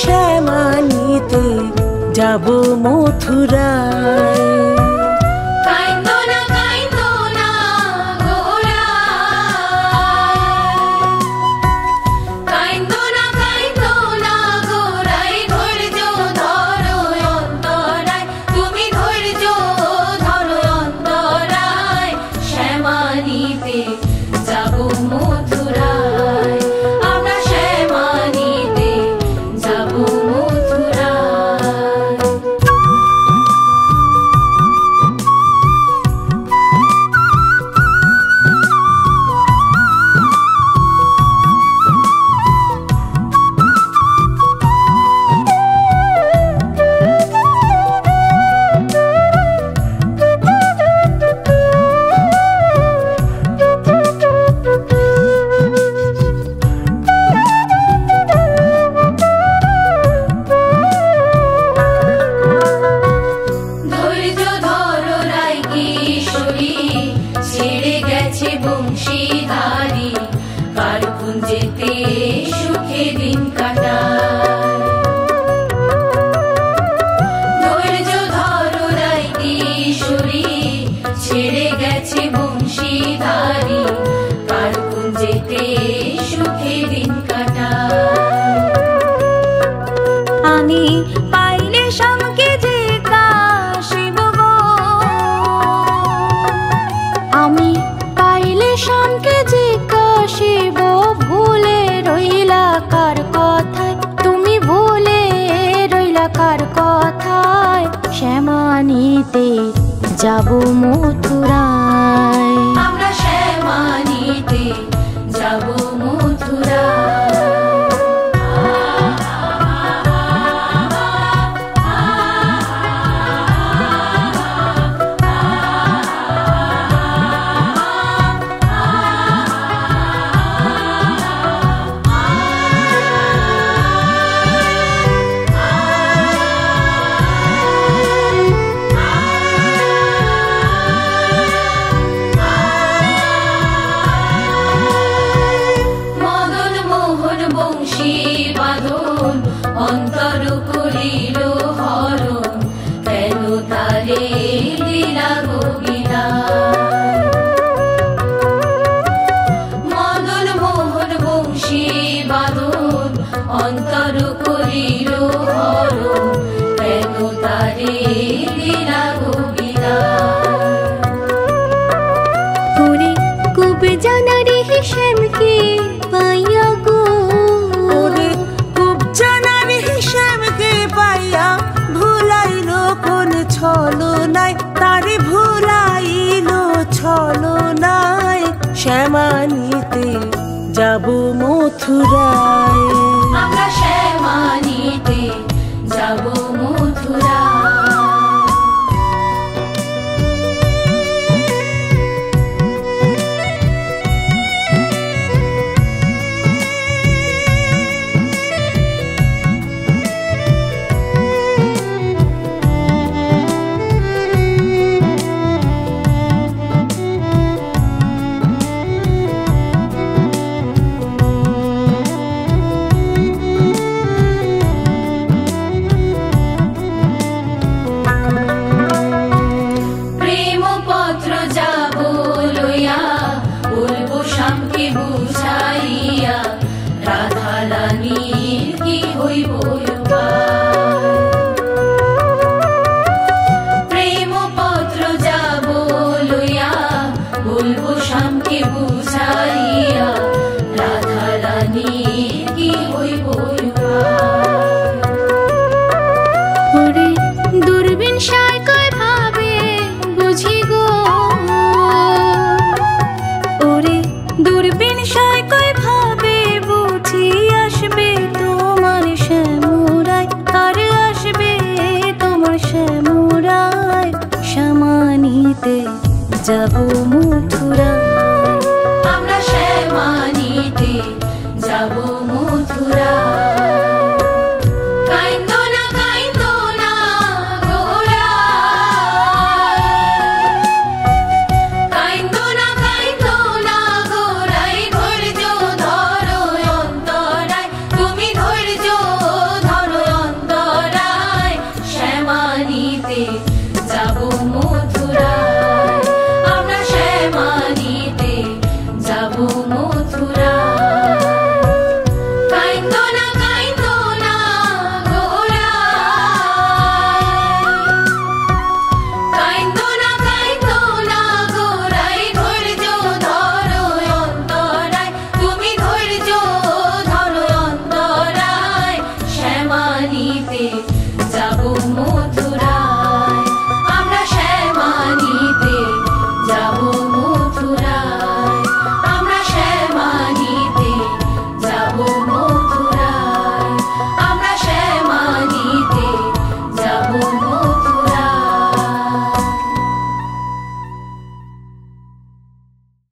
श्यामा नीते जाबो मथुराय। जाबो मथुराय, আমরা শ্যামা নিতে যাবো মথুরায়। श्यामा नीते जाबो मथुराय, আমরা শ্যামা নীতে যাবো মথুরায়। আমরা শ্যামা নিতে যাবো মথুরায়।